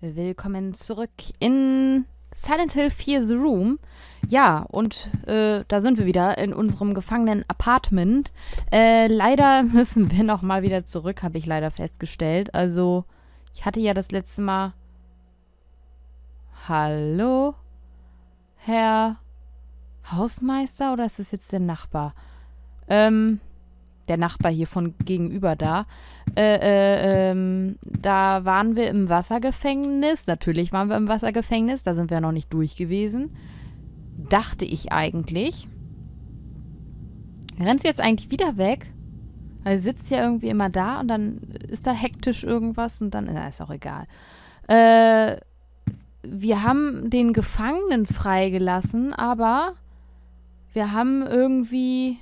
Willkommen zurück in Silent Hill 4 The Room. Ja, und da sind wir wieder in unserem gefangenen Apartment. Leider müssen wir nochmal wieder zurück, habe ich leider festgestellt. Also, ich hatte ja das letzte Mal... Hallo, Herr Hausmeister? Oder ist das jetzt der Nachbar? Der Nachbar hier von gegenüber da. Da waren wir im Wassergefängnis. Natürlich waren wir im Wassergefängnis. Da sind wir noch nicht durch gewesen. Dachte ich eigentlich. Rennst jetzt eigentlich wieder weg? Weil sie sitzt ja irgendwie immer da und dann ist da hektisch irgendwas und dann... Na, ist auch egal. Wir haben den Gefangenen freigelassen, aber wir haben irgendwie...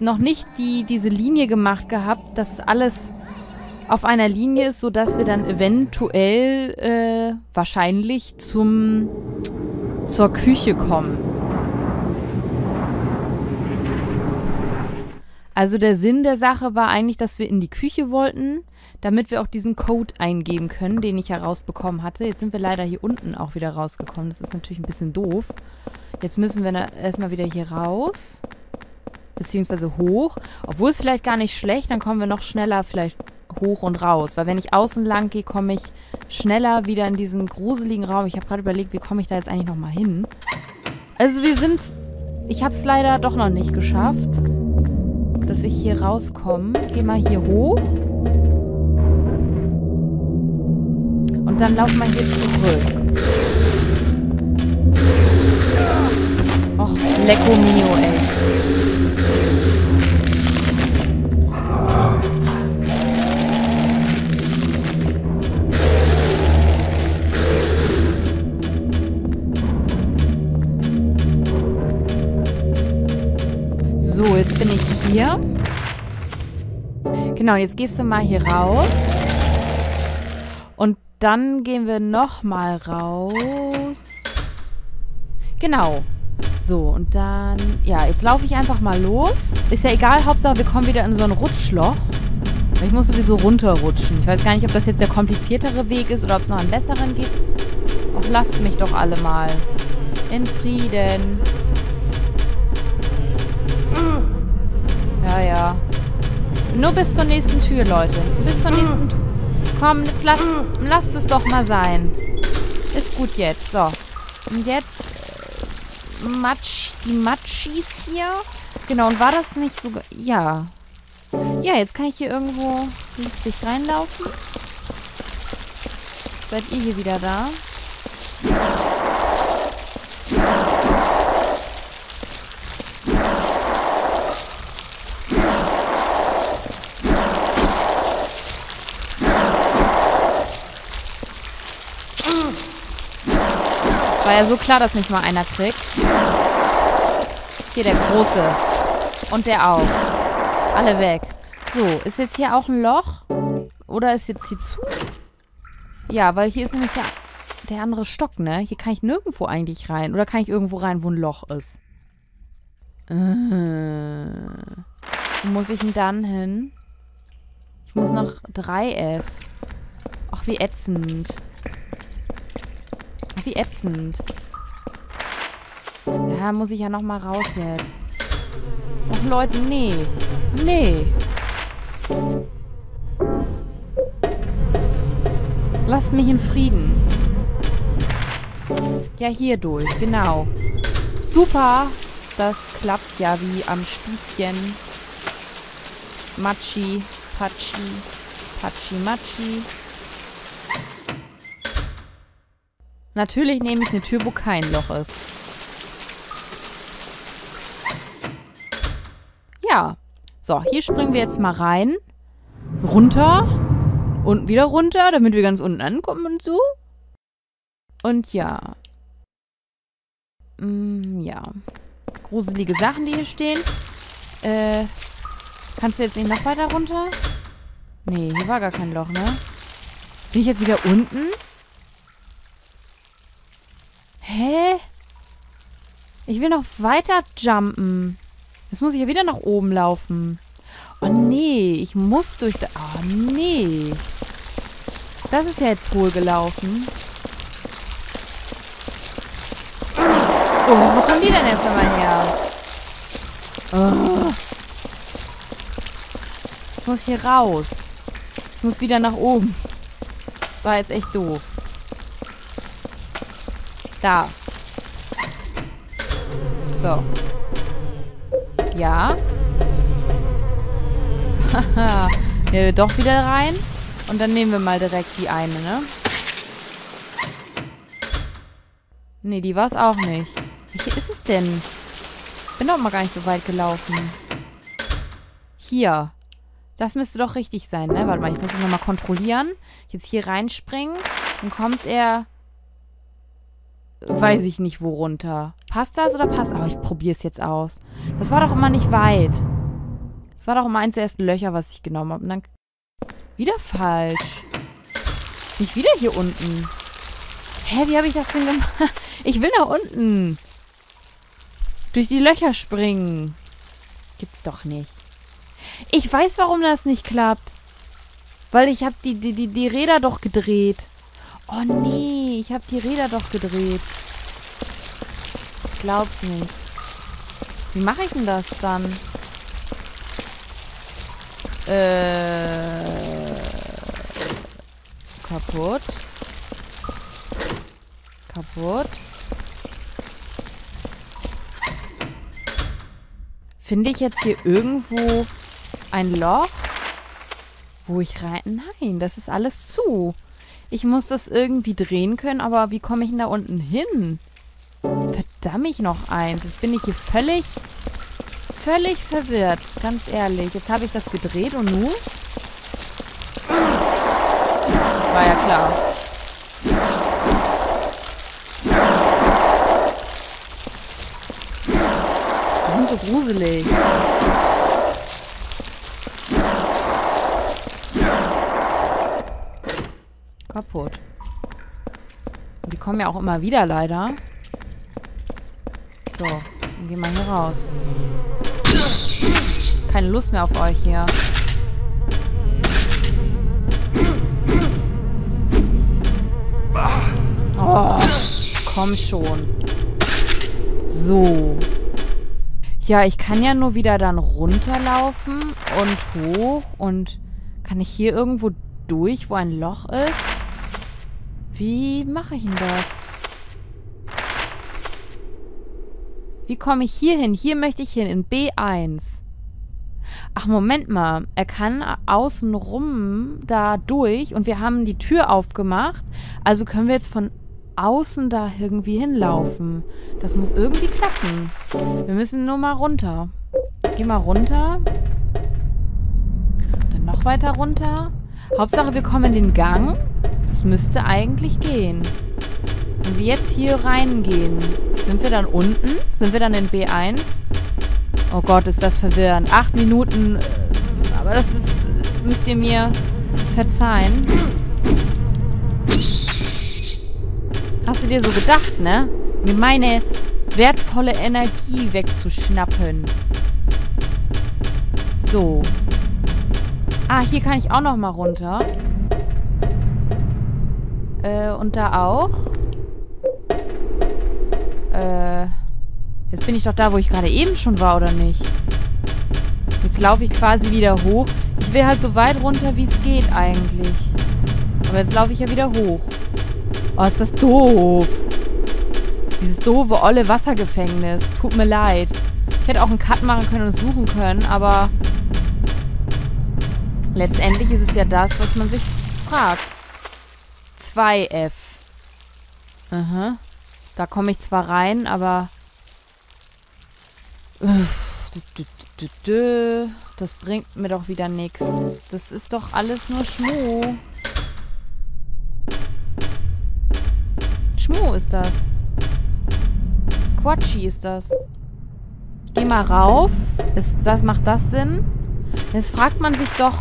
noch nicht diese Linie gemacht gehabt, dass alles auf einer Linie ist, sodass wir dann eventuell wahrscheinlich zur Küche kommen. Also der Sinn der Sache war eigentlich, dass wir in die Küche wollten, damit wir auch diesen Code eingeben können, den ich herausbekommen hatte. Jetzt sind wir leider hier unten auch wieder rausgekommen. Das ist natürlich ein bisschen doof. Jetzt müssen wir erstmal wieder hier raus. Beziehungsweise hoch. Obwohl es vielleicht gar nicht schlecht, dann kommen wir noch schneller vielleicht hoch und raus. Weil wenn ich außen lang gehe, komme ich schneller wieder in diesen gruseligen Raum. Ich habe gerade überlegt, wie komme ich da jetzt eigentlich nochmal hin? Also wir sind... Ich habe es leider doch noch nicht geschafft, dass ich hier rauskomme. Geh mal hier hoch. Und dann laufen wir hier zurück. Och, Lecco Mio, ey. So, jetzt bin ich hier. Genau, jetzt gehst du mal hier raus. Und dann gehen wir nochmal raus. Genau. So, und dann... Ja, jetzt laufe ich einfach mal los. Ist ja egal, Hauptsache wir kommen wieder in so ein Rutschloch. Ich muss sowieso runterrutschen. Ich weiß gar nicht, ob das jetzt der kompliziertere Weg ist oder ob es noch einen besseren gibt. Ach, lasst mich doch alle mal in Frieden. Ja, ja. Nur bis zur nächsten Tür, Leute. Bis zur nächsten Tür. Komm, lasst es doch mal sein. Ist gut jetzt. So. Und jetzt... die Matschis hier. Genau, und war das nicht sogar... Ja. Ja, jetzt kann ich hier irgendwo lustig reinlaufen. Seid ihr hier wieder da? War ja so klar, dass nicht mal einer kriegt. Hier der Große. Und der auch. Alle weg. So, ist jetzt hier auch ein Loch? Oder ist jetzt hier zu? Ja, weil hier ist nämlich der andere Stock, ne? Hier kann ich nirgendwo eigentlich rein. Oder kann ich irgendwo rein, wo ein Loch ist? Wo muss ich denn dann hin? Ich muss nach 3F. Ach, wie ätzend. Wie ätzend. Ja, muss ich ja noch mal raus jetzt. Och, Leute, nee. Nee. Lasst mich in Frieden. Ja, hier durch. Genau. Super. Das klappt ja wie am Spießchen. Matschi. Patschi. Patschi, Matschi. Natürlich nehme ich eine Tür, wo kein Loch ist. Ja. So, hier springen wir jetzt mal rein. Runter. Und wieder runter, damit wir ganz unten ankommen und so. Und ja. Ja. Gruselige Sachen, die hier stehen. Kannst du jetzt nicht noch weiter runter? Nee, hier war gar kein Loch, ne? Bin ich jetzt wieder unten? Hä? Ich will noch weiter jumpen. Jetzt muss ich ja wieder nach oben laufen. Oh nee, ich muss durch da... Oh nee. Das ist ja jetzt wohl gelaufen. Oh, wo kommen die denn jetzt nochmal her? Oh. Ich muss hier raus. Ich muss wieder nach oben. Das war jetzt echt doof. Da. So. Ja. Haha. Nehmen wir doch wieder rein. Und dann nehmen wir mal direkt die eine, ne? Nee, die war es auch nicht. Welche ist es denn? Bin doch mal gar nicht so weit gelaufen. Hier. Das müsste doch richtig sein, ne? Warte mal, ich muss das nochmal kontrollieren. Jetzt hier reinspringen. Dann kommt er... Weiß ich nicht, wo runter. Passt das oder passt... Oh, ich probiere es jetzt aus. Das war doch immer nicht weit. Das war doch immer eins der ersten Löcher, was ich genommen habe. Und dann... Wieder falsch. Nicht wieder hier unten. Hä, wie habe ich das denn gemacht? Ich will nach unten. Durch die Löcher springen. Gibt's doch nicht. Ich weiß, warum das nicht klappt. Weil ich habe die Räder doch gedreht. Oh nee, ich habe die Räder doch gedreht. Ich glaub's nicht. Wie mache ich denn das dann? Kaputt. Kaputt. Finde ich jetzt hier irgendwo ein Loch, wo ich rein... Nein, das ist alles zu. Ich muss das irgendwie drehen können, aber wie komme ich denn da unten hin? Verdammt, ich noch eins. Jetzt bin ich hier völlig verwirrt. Ganz ehrlich. Jetzt habe ich das gedreht und nun? War ja klar. Die sind so gruselig. Kaputt. Und die kommen ja auch immer wieder, leider. So, dann gehen wir hier raus. Keine Lust mehr auf euch hier. Oh, komm schon. So. Ja, ich kann ja nur wieder dann runterlaufen und hoch. Und kann ich hier irgendwo durch, wo ein Loch ist? Wie mache ich denn das? Wie komme ich hier hin? Hier möchte ich hin, in B1. Ach, Moment mal. Er kann außenrum da durch und wir haben die Tür aufgemacht. Also können wir jetzt von außen da irgendwie hinlaufen. Das muss irgendwie klappen. Wir müssen nur mal runter. Geh mal runter. Dann noch weiter runter. Hauptsache, wir kommen in den Gang. Das müsste eigentlich gehen. Wenn wir jetzt hier reingehen, sind wir dann unten? Sind wir dann in B1? Oh Gott, ist das verwirrend. 8 Minuten. Aber das ist... Müsst ihr mir verzeihen. Hast du dir so gedacht, ne? Mir meine wertvolle Energie wegzuschnappen. So. Ah, hier kann ich auch noch mal runter. Und da auch. Jetzt bin ich doch da, wo ich gerade eben schon war, oder nicht? Jetzt laufe ich quasi wieder hoch. Ich will halt so weit runter, wie es geht eigentlich. Aber jetzt laufe ich ja wieder hoch. Oh, ist das doof. Dieses doofe, olle Wassergefängnis. Tut mir leid. Ich hätte auch einen Cut machen können und es suchen können, aber... Letztendlich ist es ja das, was man sich fragt. 2F. Aha. Da komme ich zwar rein, aber... Das bringt mir doch wieder nichts. Das ist doch alles nur Schmuh. Schmuh ist das. Squatchy ist das. Ich gehe mal rauf. Macht das Sinn? Jetzt fragt man sich doch...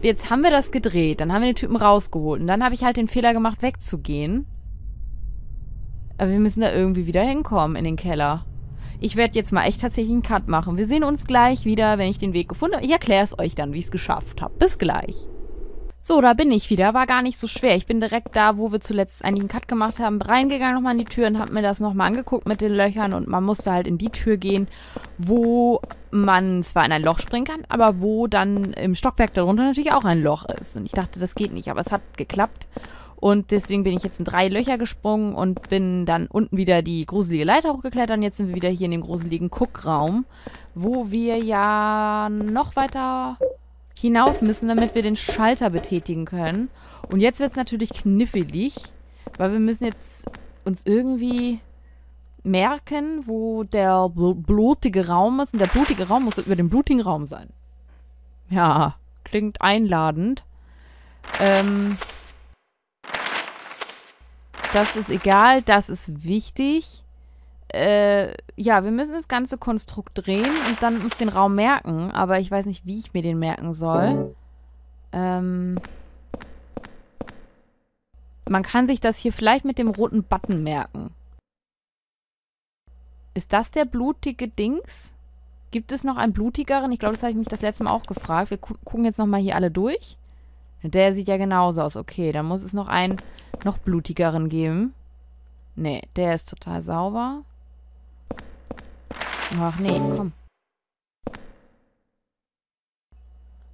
Jetzt haben wir das gedreht. Dann haben wir den Typen rausgeholt. Und dann habe ich halt den Fehler gemacht, wegzugehen. Aber wir müssen da irgendwie wieder hinkommen in den Keller. Ich werde jetzt mal echt tatsächlich einen Cut machen. Wir sehen uns gleich wieder, wenn ich den Weg gefunden habe. Ich erkläre es euch dann, wie ich es geschafft habe. Bis gleich. So, da bin ich wieder. War gar nicht so schwer. Ich bin direkt da, wo wir zuletzt eigentlich einen Cut gemacht haben, reingegangen nochmal in die Tür und habe mir das nochmal angeguckt mit den Löchern. Und man musste halt in die Tür gehen, wo man zwar in ein Loch springen kann, aber wo dann im Stockwerk darunter natürlich auch ein Loch ist. Und ich dachte, das geht nicht, aber es hat geklappt. Und deswegen bin ich jetzt in 3 Löcher gesprungen und bin dann unten wieder die gruselige Leiter hochgeklettert. Und jetzt sind wir wieder hier in dem gruseligen Guckraum, wo wir ja noch weiter hinauf müssen, damit wir den Schalter betätigen können. Und jetzt wird es natürlich knifflig, weil wir müssen jetzt uns irgendwie merken, wo der blutige Raum ist. Und der blutige Raum muss über den blutigen Raum sein. Ja, klingt einladend. Das ist egal, das ist wichtig. Ja, wir müssen das ganze Konstrukt drehen und dann uns den Raum merken. Aber ich weiß nicht, wie ich mir den merken soll. Man kann sich das hier vielleicht mit dem roten Button merken. Ist das der blutige Dings? Gibt es noch einen blutigeren? Ich glaube, das habe ich mich das letzte Mal auch gefragt. Wir gucken jetzt nochmal hier alle durch. Der sieht ja genauso aus. Okay, dann muss es noch einen noch blutigeren geben. Nee, der ist total sauber. Ach nee, komm.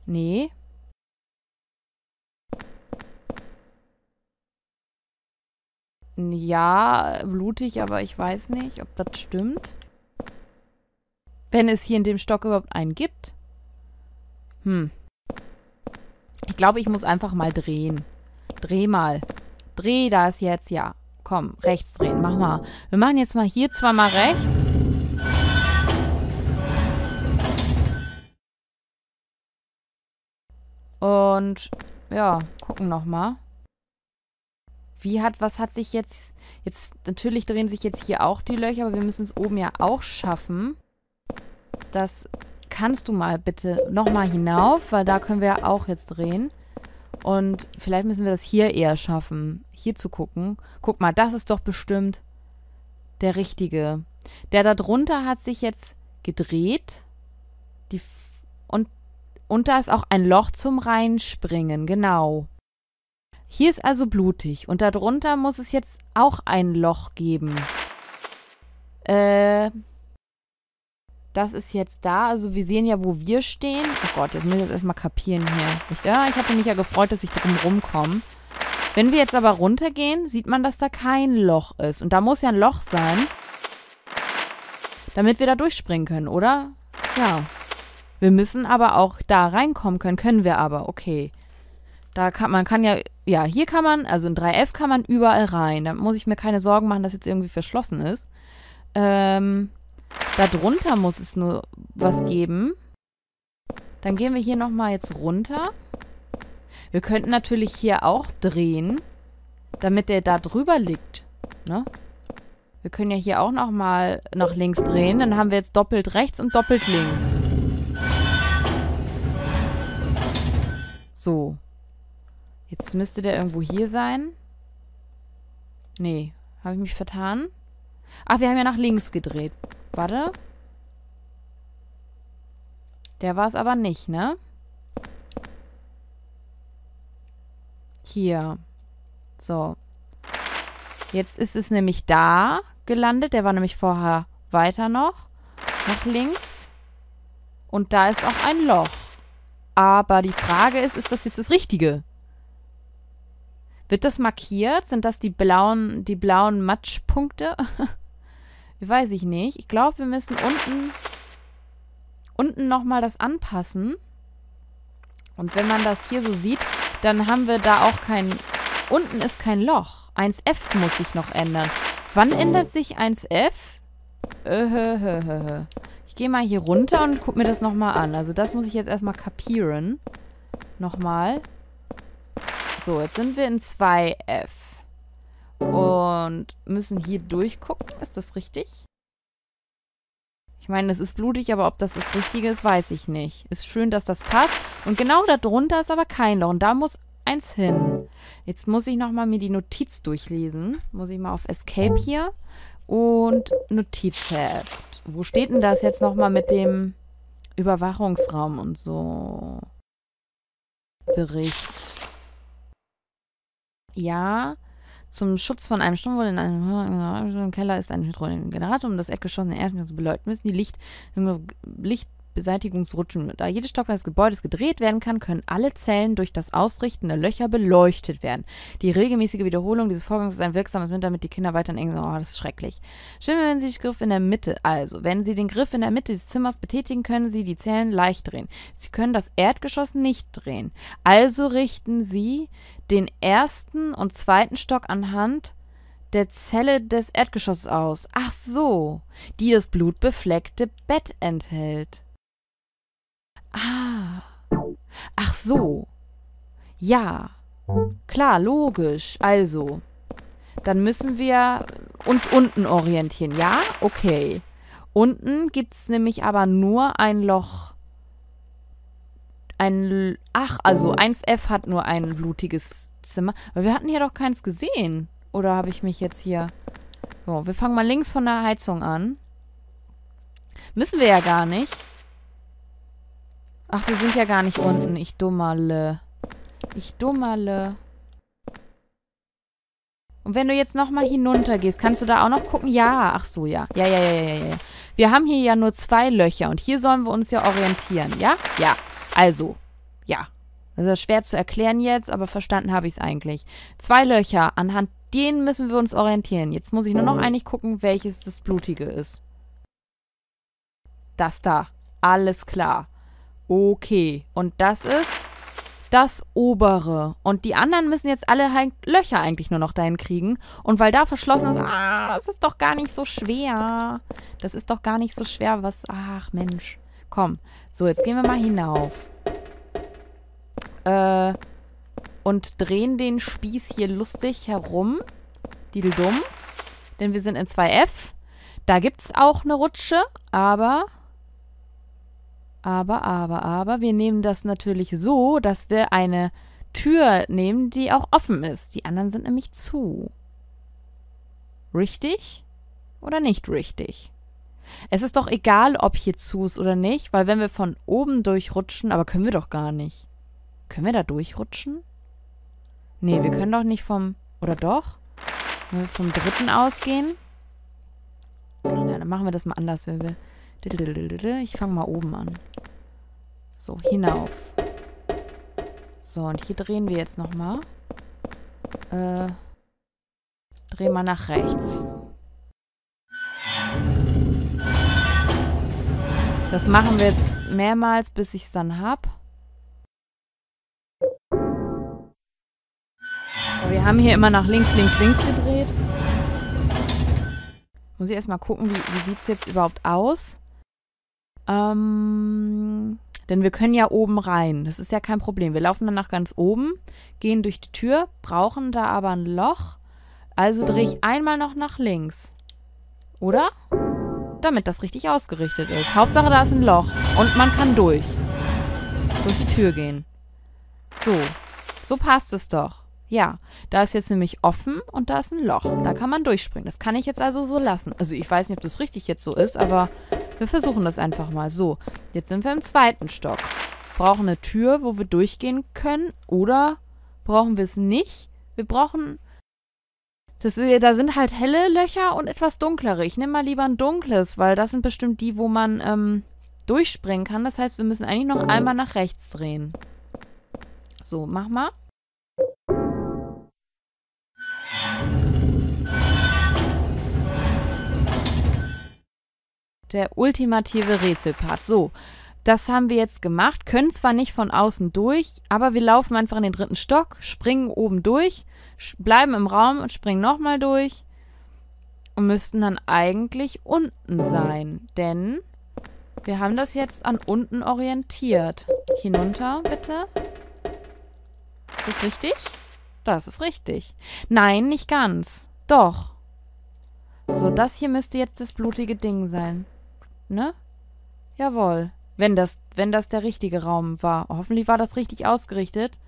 Nee. Ja, blutig, aber ich weiß nicht, ob das stimmt. Wenn es hier in dem Stock überhaupt einen gibt. Ich glaube, ich muss einfach mal drehen. Dreh mal. Dreh das jetzt, ja. Komm, rechts drehen, mach mal. Wir machen jetzt mal hier zweimal rechts. Und ja, gucken nochmal. Was hat sich jetzt... Natürlich drehen sich jetzt hier auch die Löcher, aber wir müssen es oben ja auch schaffen. Das kannst du mal bitte nochmal hinauf, weil da können wir ja auch jetzt drehen. Und vielleicht müssen wir das hier eher schaffen, hier zu gucken. Guck mal, das ist doch bestimmt der richtige. Der da drunter hat sich jetzt gedreht. Und da ist auch ein Loch zum Reinspringen, genau. Hier ist also blutig. Und da drunter muss es jetzt auch ein Loch geben. Das ist jetzt da. Also wir sehen ja, wo wir stehen. Oh Gott, jetzt muss ich das erstmal kapieren hier. Ich hatte mich ja gefreut, dass ich drum rumkomme. Wenn wir jetzt aber runtergehen, sieht man, dass da kein Loch ist. Und da muss ja ein Loch sein, damit wir da durchspringen können, oder? Ja. Wir müssen aber auch da reinkommen können. Können wir aber, okay. Hier kann man, also in 3F kann man überall rein. Da muss ich mir keine Sorgen machen, dass jetzt irgendwie verschlossen ist. Darunter muss es nur was geben. Dann gehen wir hier nochmal jetzt runter. Wir könnten natürlich hier auch drehen, damit der da drüber liegt. Ne? Wir können ja hier auch nochmal nach links drehen. Dann haben wir jetzt doppelt rechts und doppelt links. So. Jetzt müsste der irgendwo hier sein. Nee, habe ich mich vertan? Ach, wir haben ja nach links gedreht. Warte. Der war es aber nicht, ne? Hier. So. Jetzt ist es nämlich da gelandet. Der war nämlich vorher weiter noch. Nach links. Und da ist auch ein Loch. Aber die Frage ist das jetzt das Richtige? Wird das markiert? Sind das die blauen Matschpunkte? Weiß ich nicht. Ich glaube, wir müssen unten nochmal das anpassen. Und wenn man das hier so sieht, dann haben wir da auch kein... Unten ist kein Loch. 1F muss sich noch ändern. Wann ändert sich 1F? Ich gehe mal hier runter und gucke mir das nochmal an. Also das muss ich jetzt erstmal kapieren. Nochmal. So, jetzt sind wir in 2F. Und müssen hier durchgucken. Ist das richtig? Ich meine, das ist blutig, aber ob das das Richtige ist, weiß ich nicht. Ist schön, dass das passt. Und genau da drunter ist aber kein Loch. Und da muss eins hin. Jetzt muss ich nochmal mir die Notiz durchlesen. Muss ich mal auf Escape hier. Und Notizheft. Wo steht denn das jetzt nochmal mit dem Überwachungsraum und so? Bericht. Ja. Zum Schutz von einem Sturm wurde in einem Keller ist ein Hydraulikgenerator, um das Erdgeschoss in der ersten zu beleuchten müssen. Die Lichtbeseitigungsrutschen. Da jedes Stockwerk des Gebäudes gedreht werden kann, können alle Zellen durch das Ausrichten der Löcher beleuchtet werden. Die regelmäßige Wiederholung dieses Vorgangs ist ein wirksames Mittel, damit die Kinder weiter in Ängsten. Oh, das ist schrecklich. Stimmt, wenn Sie den Griff in der Mitte, also, wenn Sie den Griff in der Mitte des Zimmers betätigen, können Sie die Zellen leicht drehen. Sie können das Erdgeschoss nicht drehen. Also richten Sie den ersten und zweiten Stock anhand der Zelle des Erdgeschosses aus. Ach so, die das blutbefleckte Bett enthält. Ah. Ach so. Ja. Klar, logisch. Also, dann müssen wir uns unten orientieren. Ja? Okay. Unten gibt es nämlich aber nur ein Loch. Ach, also 1F hat nur ein blutiges Zimmer. Aber wir hatten hier doch keins gesehen. Oder habe ich mich jetzt hier... So, wir fangen mal links von der Heizung an. Müssen wir ja gar nicht. Ach, wir sind ja gar nicht unten. Ich dummerle. Ich dummerle. Und wenn du jetzt nochmal hinunter gehst, kannst du da auch noch gucken? Ja, ach so, ja. Ja. Wir haben hier ja nur 2 Löcher und hier sollen wir uns ja orientieren, ja? Ja, also, ja. Das ist schwer zu erklären jetzt, aber verstanden habe ich es eigentlich. 2 Löcher, anhand denen müssen wir uns orientieren. Jetzt muss ich nur noch einig gucken, welches das Blutige ist. Das da. Alles klar. Okay, und das ist das obere. Und die anderen müssen jetzt alle halt Löcher eigentlich nur noch dahin kriegen. Und weil da verschlossen ist, das ist doch gar nicht so schwer. Das ist doch gar nicht so schwer, was... Ach, Mensch. Komm. So, jetzt gehen wir mal hinauf. Und drehen den Spieß hier lustig herum. Dideldum. Denn wir sind in 2F. Da gibt es auch eine Rutsche, aber... Aber, wir nehmen das natürlich so, dass wir eine Tür nehmen, die auch offen ist. Die anderen sind nämlich zu. Richtig oder nicht richtig? Es ist doch egal, ob hier zu ist oder nicht, weil wenn wir von oben durchrutschen, aber können wir doch gar nicht. Können wir da durchrutschen? Nee, wir können doch nicht vom... Oder doch? Wenn wir vom dritten ausgehen? Ja, dann machen wir das mal anders, wenn wir... Ich fange mal oben an. So, hinauf. So, und hier drehen wir jetzt nochmal. Drehen wir nach rechts. Das machen wir jetzt mehrmals, bis ich es dann habe. Wir haben hier immer nach links gedreht. Muss ich erstmal gucken, wie sieht es jetzt überhaupt aus? Denn wir können ja oben rein. Das ist ja kein Problem. Wir laufen dann nach ganz oben, gehen durch die Tür, brauchen da aber ein Loch. Also drehe ich einmal noch nach links. Oder? Damit das richtig ausgerichtet ist. Hauptsache, da ist ein Loch. Und man kann durch die Tür gehen. So. So passt es doch. Ja, da ist jetzt nämlich offen und da ist ein Loch. Da kann man durchspringen. Das kann ich jetzt also so lassen. Also ich weiß nicht, ob das richtig jetzt so ist, aber wir versuchen das einfach mal. So, jetzt sind wir im 2. Stock. Brauchen eine Tür, wo wir durchgehen können oder brauchen wir es nicht? Wir brauchen... Da sind halt helle Löcher und etwas dunklere. Ich nehme mal lieber ein dunkles, weil das sind bestimmt die, wo man durchspringen kann. Das heißt, wir müssen eigentlich noch einmal nach rechts drehen. So, mach mal. Der ultimative Rätselpart. So, das haben wir jetzt gemacht. Können zwar nicht von außen durch, aber wir laufen einfach in den 3. Stock, springen oben durch, bleiben im Raum und springen nochmal durch und müssten dann eigentlich unten sein, denn wir haben das jetzt an unten orientiert. Hinunter, bitte. Ist das richtig? Das ist richtig. Nein, nicht ganz. Doch. So, das hier müsste jetzt das blutige Ding sein. Ne? Jawohl. Wenn das der richtige Raum war. Hoffentlich war das richtig ausgerichtet.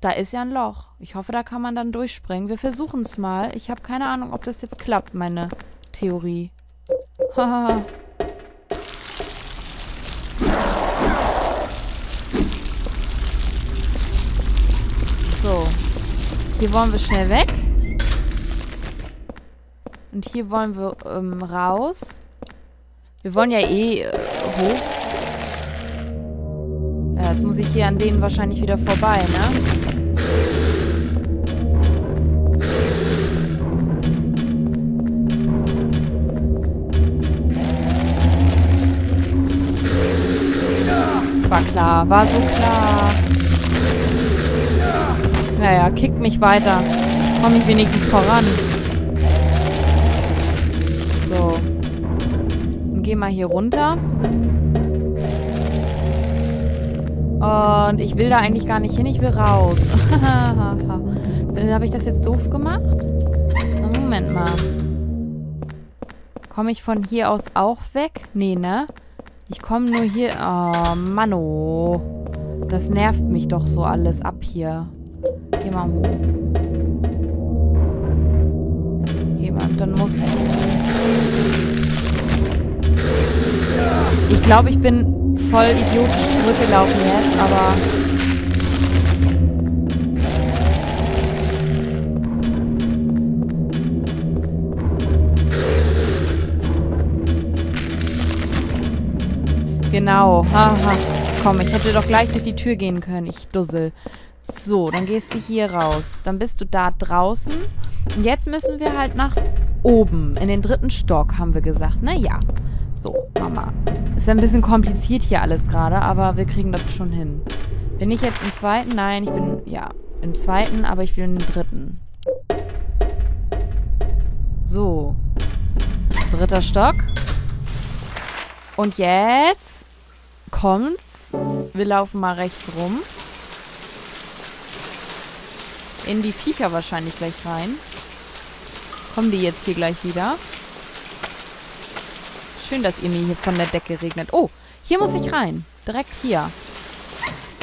Da ist ja ein Loch. Ich hoffe, da kann man dann durchspringen. Wir versuchen es mal. Ich habe keine Ahnung, ob das jetzt klappt, meine Theorie. Haha. So. Hier wollen wir schnell weg. Und hier wollen wir raus. Wir wollen ja eh hoch. Ja, jetzt muss ich hier an denen wahrscheinlich wieder vorbei, ne? War klar, war so klar. Naja, kickt mich weiter. Komme ich wenigstens voran. So. Dann geh mal hier runter. Und ich will da eigentlich gar nicht hin, ich will raus. Habe ich das jetzt doof gemacht? Moment mal. Komme ich von hier aus auch weg? Nee, ne? Ich komme nur hier... Oh, Mann, oh. Das nervt mich doch so alles ab hier. Geh mal hoch. Geh mal, dann muss... Ich glaube, ich bin voll idiotisch zurückgelaufen jetzt, aber... Genau. Haha. Komm, ich hätte doch gleich durch die Tür gehen können. Ich dussel. So, dann gehst du hier raus. Dann bist du da draußen. Und jetzt müssen wir halt nach oben. In den 3. Stock, haben wir gesagt. Ne? Ja. So, Mama. Ist ja ein bisschen kompliziert hier alles gerade, aber wir kriegen das schon hin. Bin ich jetzt im 2.? Nein, ich bin, ja, im 2., aber ich will in den 3. So. 3. Stock. Und jetzt kommt's. Wir laufen mal rechts rum. In die Viecher wahrscheinlich gleich rein. Kommen die jetzt hier gleich wieder? Schön, dass ihr mir hier von der Decke regnet. Oh, hier muss ich rein. Direkt hier.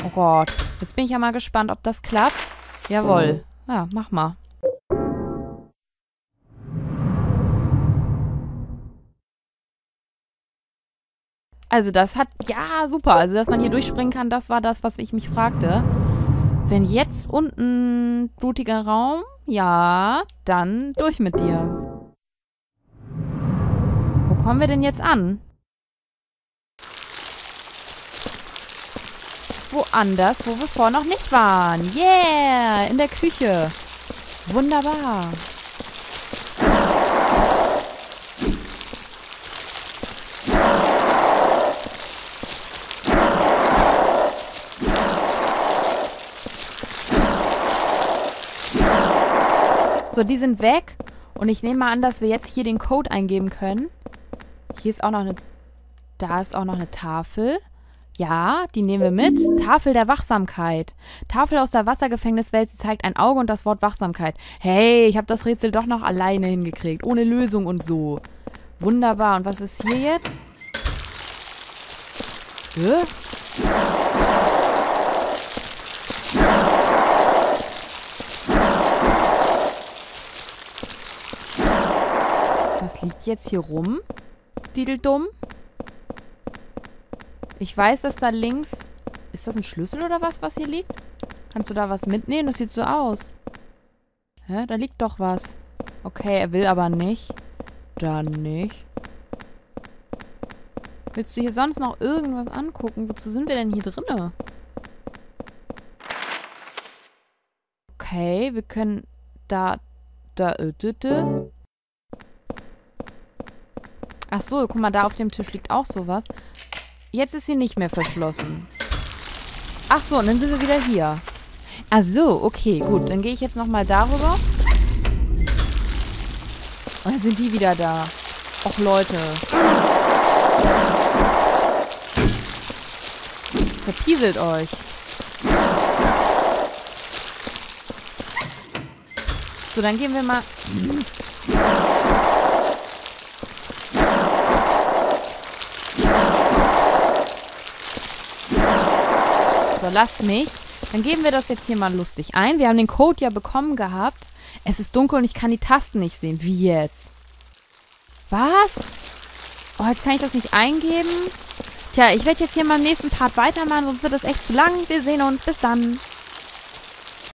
Oh Gott. Jetzt bin ich ja mal gespannt, ob das klappt. Jawohl. Ja, mach mal. Also das hat... Ja, super. Also, dass man hier durchspringen kann, das war das, was ich mich fragte. Wenn jetzt unten blutiger Raum... Ja, dann durch mit dir. Wo kommen wir denn jetzt an? Woanders, wo wir vorher noch nicht waren. Yeah! In der Küche. Wunderbar. So, die sind weg. Und ich nehme mal an, dass wir jetzt hier den Code eingeben können. Hier ist auch noch eine... Da ist auch noch eine Tafel. Ja, die nehmen wir mit. Tafel der Wachsamkeit. Tafel aus der Wassergefängniswelt. Sie zeigt ein Auge und das Wort Wachsamkeit. Hey, ich habe das Rätsel doch noch alleine hingekriegt. Ohne Lösung und so. Wunderbar. Und was ist hier jetzt? Hä? Liegt jetzt hier rum, Dideldum. Ich weiß, dass da links... Ist das ein Schlüssel oder was, was hier liegt? Kannst du da was mitnehmen? Das sieht so aus. Hä? Da liegt doch was. Okay, er will aber nicht. Dann nicht. Willst du hier sonst noch irgendwas angucken? Wozu sind wir denn hier drinne? Okay, wir können da... Ach so, guck mal, da auf dem Tisch liegt auch sowas. Jetzt ist sie nicht mehr verschlossen. Ach so, und dann sind wir wieder hier. Ach so, okay, gut. Dann gehe ich jetzt nochmal darüber. Und dann sind die wieder da. Och, Leute. Verpieselt euch. So, dann gehen wir mal... Lasst mich. Dann geben wir das jetzt hier mal lustig ein. Wir haben den Code ja bekommen gehabt. Es ist dunkel und ich kann die Tasten nicht sehen. Wie jetzt? Was? Oh, jetzt kann ich das nicht eingeben. Tja, ich werde jetzt hier mal im nächsten Part weitermachen, sonst wird das echt zu lang. Wir sehen uns. Bis dann.